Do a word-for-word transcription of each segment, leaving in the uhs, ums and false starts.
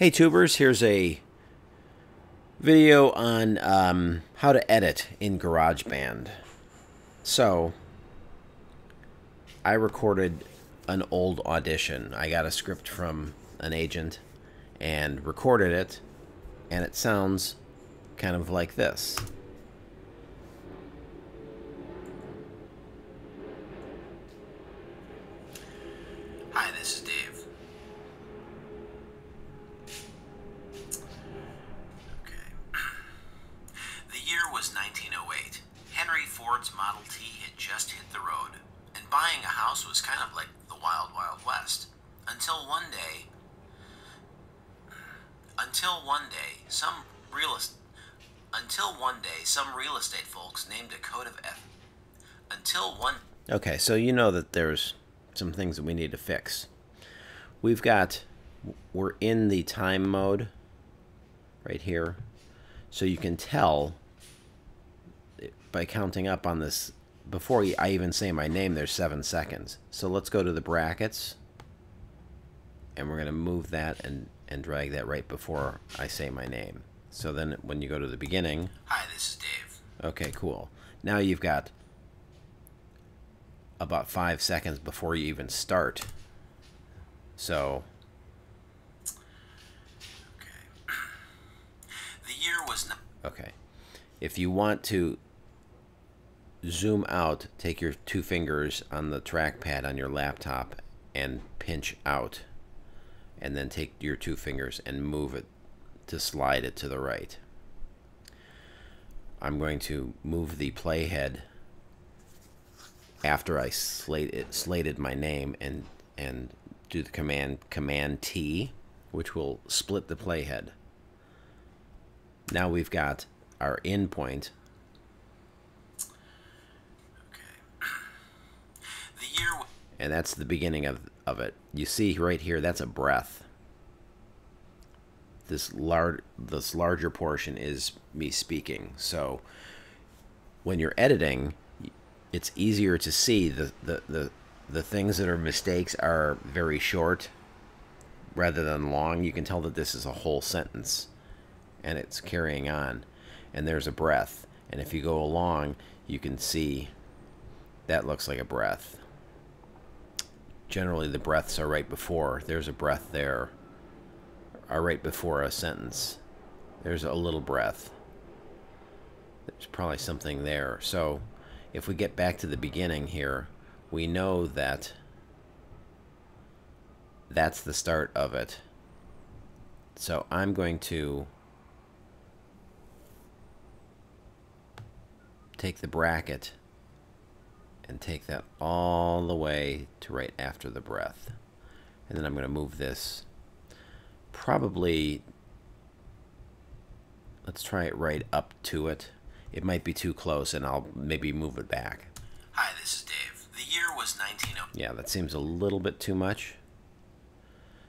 Hey tubers, here's a video on um, how to edit in GarageBand. So, I recorded an old audition. I got a script from an agent and recorded it, and it sounds kind of like this. Hi, this is Dave. nineteen oh eight. Henry Ford's Model T had just hit the road, and buying a house was kind of like the Wild Wild West. Until one day, until one day, some real until one day some real estate folks named a code of F. Until one. Okay, so you know that there's some things that we need to fix. We've got we're in the time mode right here, so you can tell by counting up on this, before I even say my name, there's seven seconds. So let's go to the brackets, and we're going to move that and, and drag that right before I say my name. So then when you go to the beginning... Hi, this is Dave. Okay, cool. Now you've got about five seconds before you even start. So... Okay. The year was... Not okay. If you want to... zoom out, take your two fingers on the trackpad on your laptop and pinch out, and then take your two fingers and move it to slide it to the right. I'm going to move the playhead after I slate it, slated my name and and do the command Command-T, which will split the playhead. Now we've got our endpoint. And that's the beginning of, of it. You see right here, that's a breath. This, lar this larger portion is me speaking. So when you're editing, it's easier to see the, the, the, the things that are mistakes are very short rather than long. You can tell that this is a whole sentence, and it's carrying on. And there's a breath. And if you go along, you can see that looks like a breath. Generally the breaths are right before. There's a breath there, are right before a sentence. There's a little breath. There's probably something there. So if we get back to the beginning here, we know that that's the start of it. So I'm going to take the bracket and take that all the way to right after the breath. And then I'm going to move this probably, let's try it right up to it. It might be too close, and I'll maybe move it back. Hi, this is Dave. The year was nineteen oh eight. Yeah, that seems a little bit too much.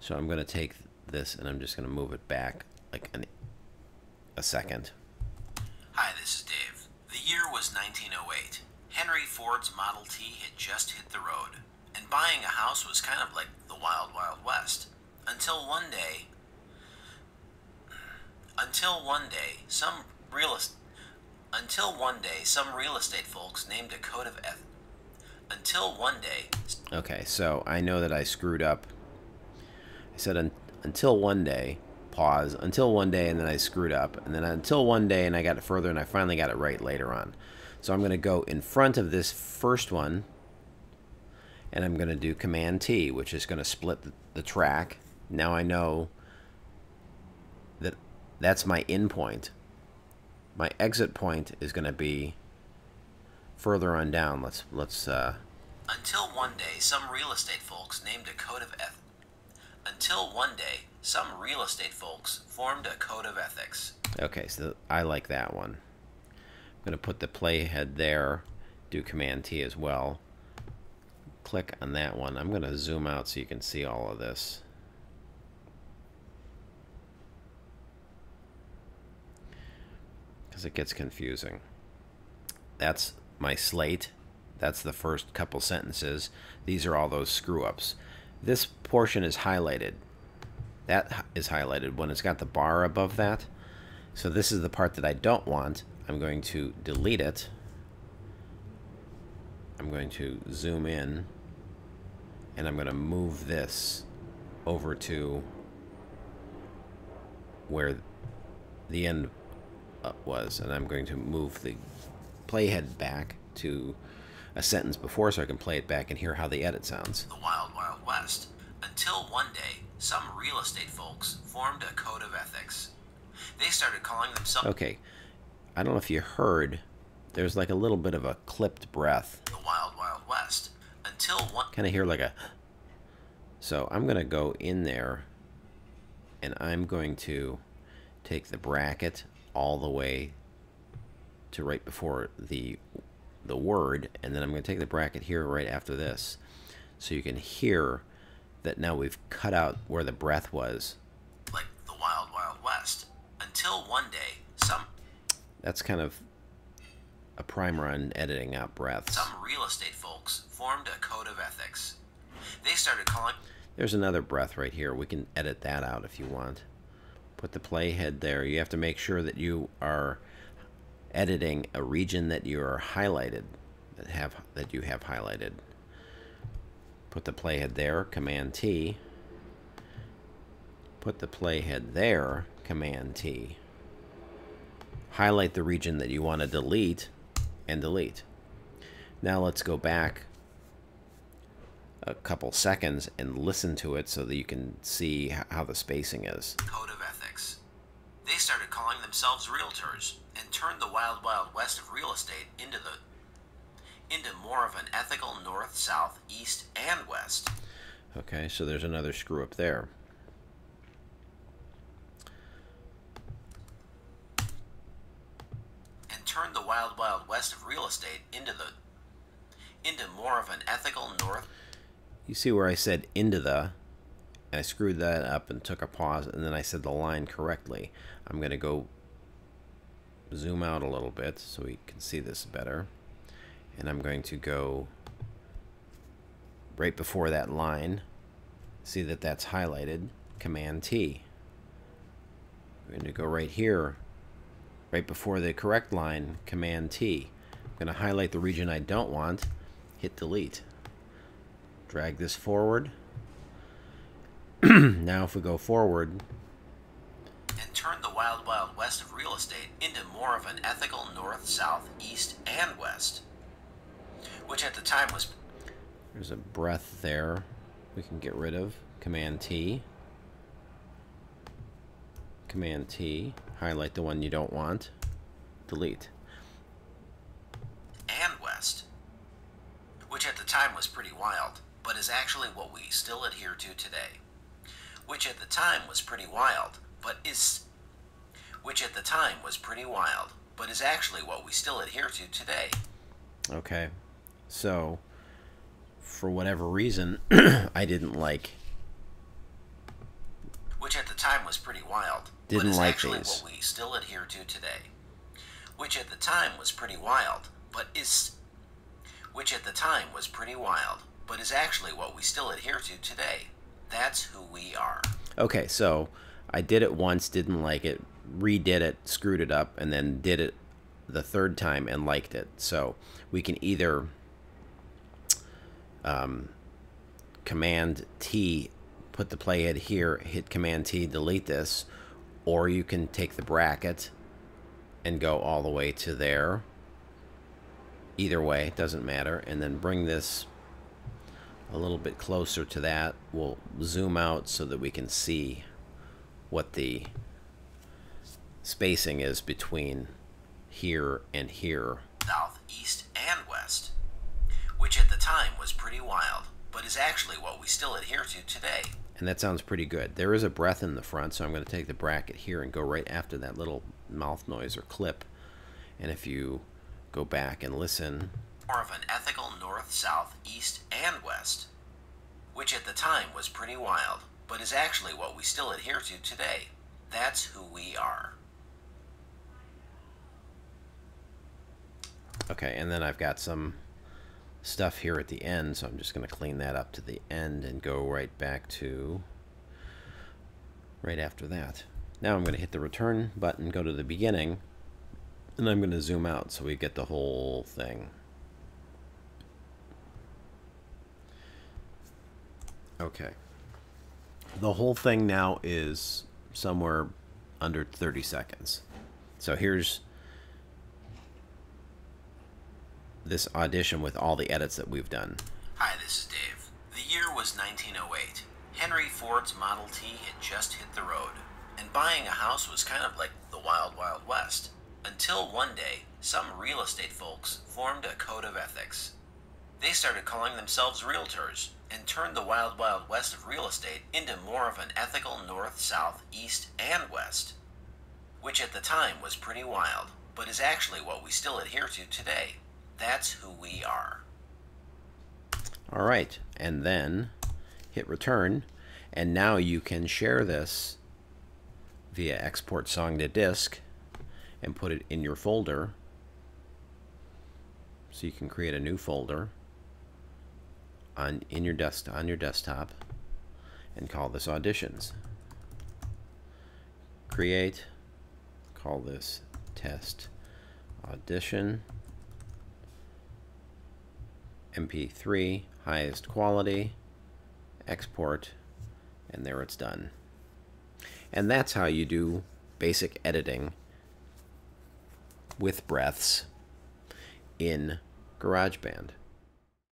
So I'm going to take this and I'm just going to move it back like an, a second. Hi, this is Dave. The year was nineteen oh eight. Henry Ford's Model T had just hit the road, and buying a house was kind of like the Wild Wild West. Until one day, until one day, some real, until one day, some real estate folks named a code of ethics. Until one day. Okay, so I know that I screwed up. I said un until one day, pause, until one day, and then I screwed up, and then until one day, and I got it further, and I finally got it right later on. So I'm going to go in front of this first one, and I'm going to do Command-T, which is going to split the track. Now I know that that's my in point. My exit point is going to be further on down. Let's let's. Uh, Until one day, some real estate folks named a code of ethics. Until one day, some real estate folks formed a code of ethics. Okay, so I like that one. I'm going to put the playhead there, do Command-T as well. Click on that one. I'm going to zoom out so you can see all of this. Because it gets confusing. That's my slate. That's the first couple sentences. These are all those screw-ups. This portion is highlighted. That is highlighted when it's got the bar above that. So this is the part that I don't want. I'm going to delete it. I'm going to zoom in, and I'm going to move this over to where the end was, and I'm going to move the playhead back to a sentence before so I can play it back and hear how the edit sounds. The Wild Wild West, until one day some real estate folks formed a code of ethics. They started calling themselves... Okay, I don't know if you heard, there's like a little bit of a clipped breath. The Wild Wild West, until one... Kind of hear like a... So I'm going to go in there, and I'm going to take the bracket all the way to right before the the word, and then I'm going to take the bracket here right after this, so you can hear that now we've cut out where the breath was. Like the Wild Wild West, until one day some... That's kind of a primer on editing out breaths. Some real estate folks formed a code of ethics. They started calling... There's another breath right here. We can edit that out if you want. Put the playhead there. You have to make sure that you are editing a region that you are highlighted, that have that you have highlighted. Put the playhead there, Command-T. Put the playhead there, Command-T. Highlight the region that you want to delete, and delete. Now let's go back a couple seconds and listen to it so that you can see how the spacing is. Code of ethics. They started calling themselves realtors and turned the Wild Wild West of real estate into the into more of an ethical north, south, east, and west. Okay, so there's another screw up there. And turned the Wild Wild West of real estate into the into more of an ethical north. You see where I said into the, and I screwed that up and took a pause, and then I said the line correctly. I'm going to go zoom out a little bit so we can see this better. And I'm going to go right before that line. See that that's highlighted. Command-T. I'm going to go right here, right before the correct line. Command-T. I'm going to highlight the region I don't want. Hit delete. Drag this forward. Now if we go forward... And turn the Wild Wild West of real estate into more of an ethical north, south, east, and west. Which at the time was... There's a breath there we can get rid of. Command-T. Command-T. Highlight the one you don't want. Delete. And west. Which at the time was pretty wild, but is actually what we still adhere to today. Which at the time was pretty wild, but is which at the time was pretty wild, but is actually what we still adhere to today. Okay. So for whatever reason I didn't like which at the time was pretty wild, didn't but is like actually these. What we still adhere to today. Which at the time was pretty wild, but is which at the time was pretty wild, but is actually what we still adhere to today. That's who we are. Okay, so I did it once, didn't like it, redid it, screwed it up, and then did it the third time and liked it. So we can either um, Command-T, put the playhead here, hit Command-T, delete this, or you can take the bracket and go all the way to there. Either way, it doesn't matter. And then bring this a little bit closer to that. We'll zoom out so that we can see what the spacing is between here and here. South, east, and west, which at the time was pretty wild, but is actually what we still adhere to today. And that sounds pretty good. There is a breath in the front, so I'm going to take the bracket here and go right after that little mouth noise or clip. And if you go back and listen. More of an ethical north, south, east, and west, which at the time was pretty wild, but is actually what we still adhere to today. That's who we are. Okay, and then I've got some stuff here at the end, so I'm just going to clean that up to the end and go right back to right after that. Now I'm going to hit the return button, go to the beginning, and I'm going to zoom out so we get the whole thing. Okay. The whole thing now is somewhere under thirty seconds. So here's this audition with all the edits that we've done. Hi, this is Dave. The year was nineteen oh eight. Henry Ford's Model T had just hit the road, and buying a house was kind of like the wild, wild west, until one day, some real estate folks formed a code of ethics. They started calling themselves realtors, and turned the wild, wild west of real estate into more of an ethical north, south, east, and west, which at the time was pretty wild, but is actually what we still adhere to today. That's who we are. All right, and then hit return, and now you can share this via export song to disk and put it in your folder. So you can create a new folder on in your desk on your desktop and call this auditions. Create, call this test audition. M P three, highest quality, export, and there it's done. And that's how you do basic editing with breaths in GarageBand.